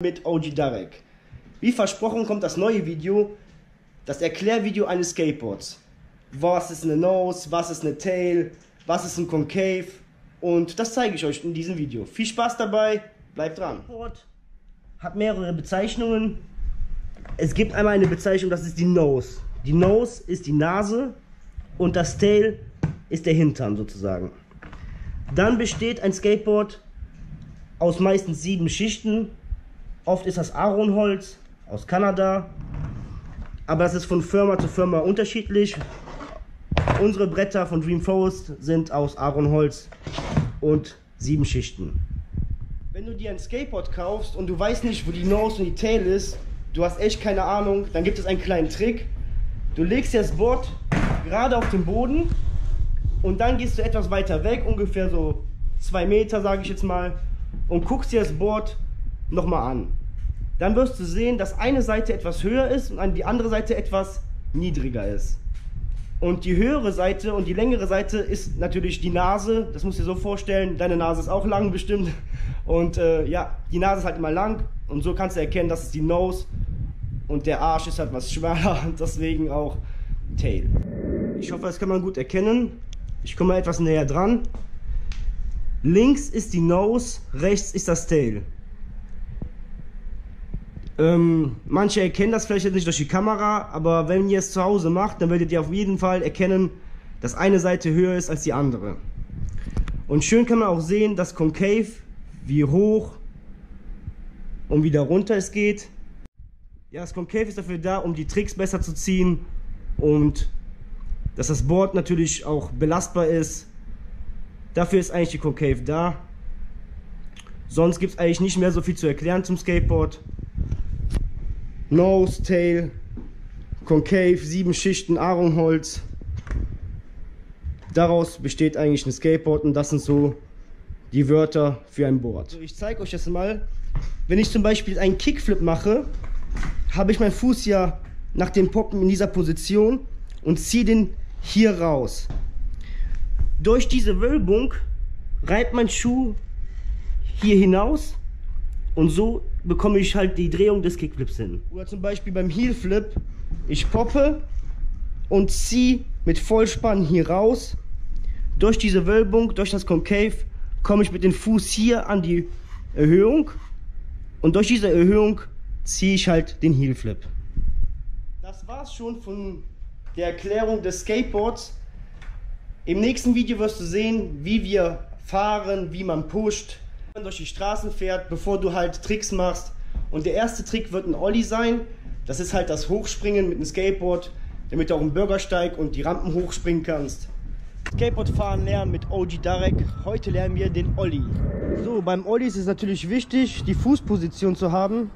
Mit O.G. Darek. Wie versprochen kommt das neue Video, das Erklärvideo eines Skateboards. Was ist eine Nose, was ist eine Tail, was ist ein Concave, und das zeige ich euch in diesem Video. Viel Spaß dabei, bleibt dran. Hat mehrere Bezeichnungen. Es gibt einmal eine Bezeichnung, das ist die Nose. Die Nose ist die Nase und das Tail ist der Hintern sozusagen. Dann besteht ein Skateboard aus meistens 7 Schichten. Oft ist das Aronholz aus Kanada, aber das ist von Firma zu Firma unterschiedlich. Unsere Bretter von Dreamforest sind aus Aronholz und 7 Schichten. Wenn du dir ein Skateboard kaufst und du weißt nicht, wo die Nose und die Tail ist, du hast echt keine Ahnung, dann gibt es einen kleinen Trick. Du legst dir das Board gerade auf den Boden und dann gehst du etwas weiter weg, ungefähr so 2 Meter, sage ich jetzt mal, und guckst dir das Board nochmal an. Dann wirst du sehen, dass eine Seite etwas höher ist und die andere Seite etwas niedriger ist. Und die höhere Seite und die längere Seite ist natürlich die Nase. Das musst du dir so vorstellen, deine Nase ist auch lang bestimmt. Und ja, die Nase ist halt immer lang und so kannst du erkennen, das ist die Nose und der Arsch ist halt was schmaler und deswegen auch Tail. Ich hoffe, das kann man gut erkennen. Ich komme mal etwas näher dran. Links ist die Nose, rechts ist das Tail. Manche erkennen das vielleicht jetzt nicht durch die Kamera, aber wenn ihr es zu Hause macht, dann werdet ihr auf jeden Fall erkennen, dass eine Seite höher ist als die andere. Und schön kann man auch sehen, dass Concave, wie hoch und wieder runter es geht. Ja, das Concave ist dafür da, um die Tricks besser zu ziehen und dass das Board natürlich auch belastbar ist. Dafür ist eigentlich die Concave da. Sonst gibt es eigentlich nicht mehr so viel zu erklären zum Skateboard. Nose, Tail, Concave, 7 Schichten, Aronholz. Daraus besteht eigentlich ein Skateboard und das sind so die Wörter für ein Board. Also ich zeige euch das mal. Wenn ich zum Beispiel einen Kickflip mache, habe ich meinen Fuß ja nach dem Poppen in dieser Position und ziehe den hier raus. Durch diese Wölbung reibt mein Schuh hier hinaus und so bekomme ich halt die Drehung des Kickflips hin. Oder zum Beispiel beim Heelflip, ich poppe und ziehe mit Vollspann hier raus. Durch diese Wölbung, durch das Concave, komme ich mit dem Fuß hier an die Erhöhung und durch diese Erhöhung ziehe ich halt den Heelflip. Das war's schon von der Erklärung des Skateboards. Im nächsten Video wirst du sehen, wie wir fahren, wie man pusht, durch die Straßen fährt, bevor du halt Tricks machst. Und der erste Trick wird ein Ollie sein. Das ist halt das Hochspringen mit einem Skateboard, damit du auch einen Bürgersteig und die Rampen hochspringen kannst. Skateboard fahren lernen mit O.G. Darek. Heute lernen wir den Ollie. So, beim Ollie ist es natürlich wichtig, die Fußposition zu haben.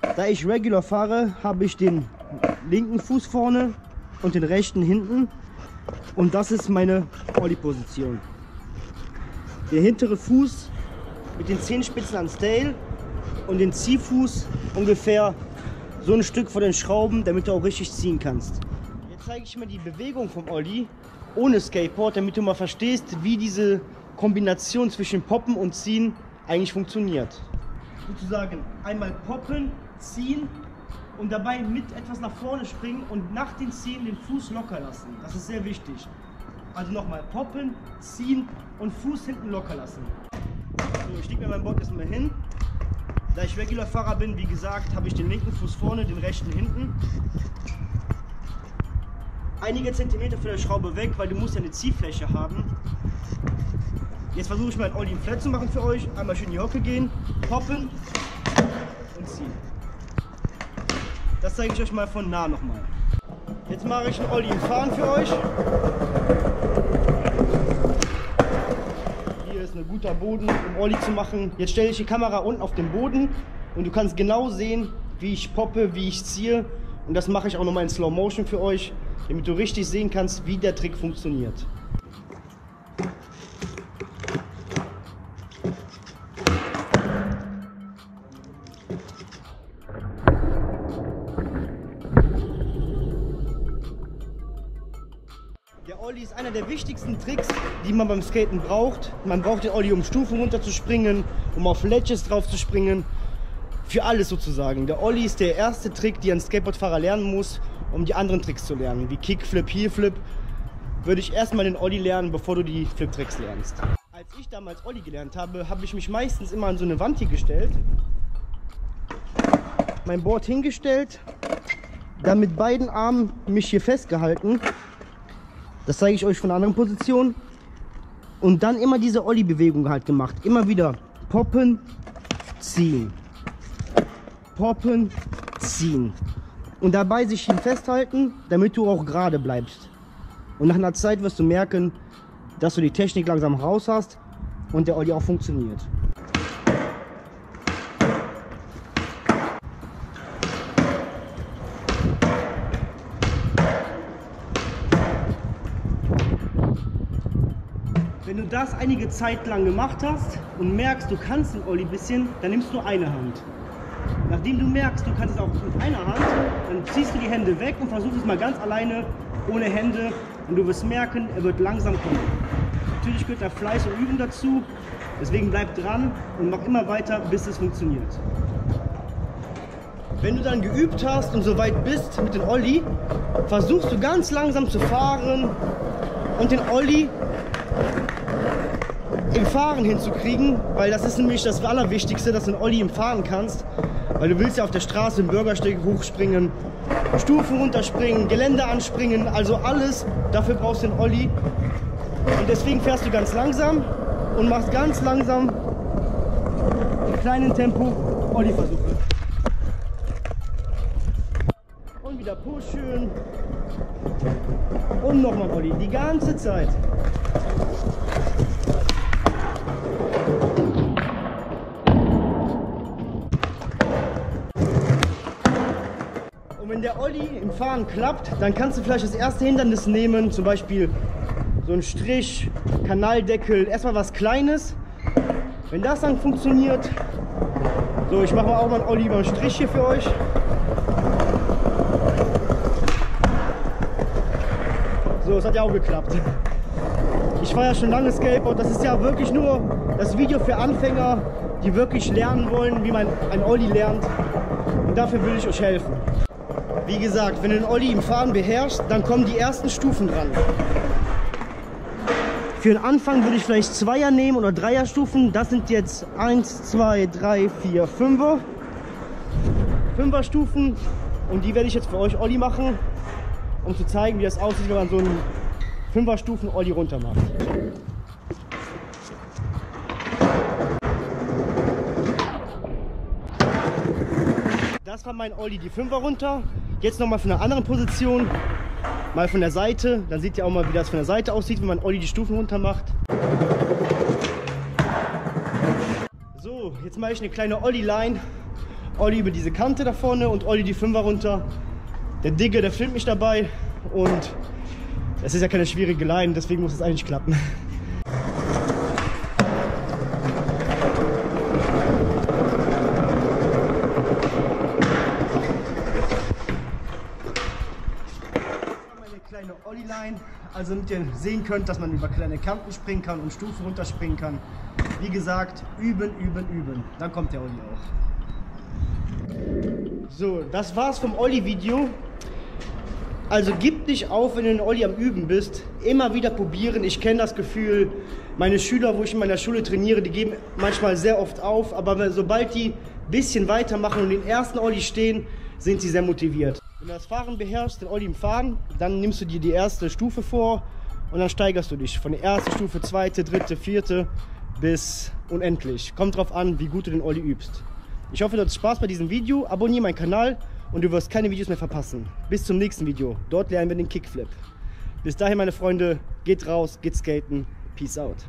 Da ich regular fahre, habe ich den linken Fuß vorne und den rechten hinten. Und das ist meine Ollie-Position. Der hintere Fuß mit den Zehenspitzen ans Tail und den Ziehfuß ungefähr so ein Stück vor den Schrauben, damit du auch richtig ziehen kannst. Jetzt zeige ich mal die Bewegung vom Ollie ohne Skateboard, damit du mal verstehst, wie diese Kombination zwischen Poppen und Ziehen eigentlich funktioniert. Sozusagen einmal poppen, ziehen und dabei mit etwas nach vorne springen und nach dem Ziehen den Fuß locker lassen. Das ist sehr wichtig. Also nochmal poppen, ziehen und Fuß hinten locker lassen. So, ich lege mir mein Board erstmal hin. Da ich regular Fahrer bin, wie gesagt, habe ich den linken Fuß vorne, den rechten hinten. Einige Zentimeter von der Schraube weg, weil du musst ja eine Ziehfläche haben. Jetzt versuche ich mal einen Ollie flat zu machen für euch. Einmal schön in die Hocke gehen, poppen und ziehen. Das zeige ich euch mal von nah nochmal. Jetzt mache ich einen Ollie im Fahren für euch. Hier ist ein guter Boden, um Ollie zu machen. Jetzt stelle ich die Kamera unten auf den Boden und du kannst genau sehen, wie ich poppe, wie ich ziehe. Und das mache ich auch nochmal in Slow Motion für euch, damit du richtig sehen kannst, wie der Trick funktioniert. Der Ollie ist einer der wichtigsten Tricks, die man beim Skaten braucht. Man braucht den Ollie, um Stufen runterzuspringen, um auf Ledges drauf zu springen. Für alles sozusagen. Der Ollie ist der erste Trick, die ein Skateboardfahrer lernen muss, um die anderen Tricks zu lernen. Wie Kickflip, Heelflip. Würde ich erstmal den Ollie lernen, bevor du die Flip-Tricks lernst. Als ich damals Ollie gelernt habe, habe ich mich meistens immer an so eine Wand hier gestellt. Mein Board hingestellt, dann mit beiden Armen mich hier festgehalten. Das zeige ich euch von einer anderen Position. Und dann immer diese Ollie-Bewegung halt gemacht. Immer wieder poppen, ziehen. Poppen, ziehen. Und dabei sich hin festhalten, damit du auch gerade bleibst. Und nach einer Zeit wirst du merken, dass du die Technik langsam raus hast und der Ollie auch funktioniert. Wenn du das einige Zeit lang gemacht hast und merkst, du kannst den Ollie ein bisschen, dann nimmst du eine Hand. Nachdem du merkst, du kannst es auch mit einer Hand, dann ziehst du die Hände weg und versuchst es mal ganz alleine, ohne Hände. Und du wirst merken, er wird langsam kommen. Natürlich gehört da Fleiß und Üben dazu. Deswegen bleib dran und mach immer weiter, bis es funktioniert. Wenn du dann geübt hast und soweit bist mit dem Ollie, versuchst du ganz langsam zu fahren und den Ollie im Fahren hinzukriegen, weil das ist nämlich das Allerwichtigste, dass du den Ollie im Fahren kannst. Weil du willst ja auf der Straße im Bürgersteig hochspringen, Stufen runterspringen, Gelände anspringen, also alles. Dafür brauchst du den Ollie. Und deswegen fährst du ganz langsam und machst ganz langsam im kleinen Tempo Ollie-Versuche. Und wieder push schön. Und nochmal Ollie, die ganze Zeit. Wenn der Ollie im Fahren klappt, dann kannst du vielleicht das erste Hindernis nehmen, zum Beispiel so einen Strich, Kanaldeckel, erstmal was Kleines. Wenn das dann funktioniert, so, ich mache auch mal einen Ollie über einen Strich hier für euch. So, es hat ja auch geklappt. Ich fahre ja schon lange Skateboard, das ist ja wirklich nur das Video für Anfänger, die wirklich lernen wollen, wie man einen Ollie lernt. Und dafür will ich euch helfen. Wie gesagt, wenn du den Ollie im Fahren beherrschst, dann kommen die ersten Stufen dran. Für den Anfang würde ich vielleicht Zweier nehmen oder Dreierstufen. Das sind jetzt 1, 2, 3, 4, 5er. 5er Stufen und die werde ich jetzt für euch Ollie machen, um zu zeigen, wie das aussieht, wenn man so einen 5er Stufen Ollie runter macht. Das war mein Ollie, die 5er runter. Jetzt nochmal von einer anderen Position, mal von der Seite, dann seht ihr auch mal, wie das von der Seite aussieht, wenn man Ollie die Stufen runter macht. So, jetzt mache ich eine kleine Ollie-Line, Ollie über diese Kante da vorne und Ollie die 5er runter. Der Digger, der filmt mich dabei und das ist ja keine schwierige Line, deswegen muss es eigentlich klappen. Also damit ihr sehen könnt, dass man über kleine Kanten springen kann und Stufen runterspringen kann. Wie gesagt, üben, üben, üben. Dann kommt der Ollie auch. So, das war's vom Ollie-Video. Also gib nicht auf, wenn du in Ollie am Üben bist. Immer wieder probieren. Ich kenne das Gefühl, meine Schüler, wo ich in meiner Schule trainiere, die geben manchmal sehr oft auf. Aber sobald die ein bisschen weitermachen und den ersten Ollie stehen, sind sie sehr motiviert. Wenn du das Fahren beherrschst, den Ollie im Fahren, dann nimmst du dir die erste Stufe vor und dann steigerst du dich von der ersten Stufe, zweite, dritte, vierte bis unendlich. Kommt drauf an, wie gut du den Ollie übst. Ich hoffe, du hattest Spaß bei diesem Video. Abonniere meinen Kanal und du wirst keine Videos mehr verpassen. Bis zum nächsten Video. Dort lernen wir den Kickflip. Bis dahin, meine Freunde, geht raus, geht skaten. Peace out.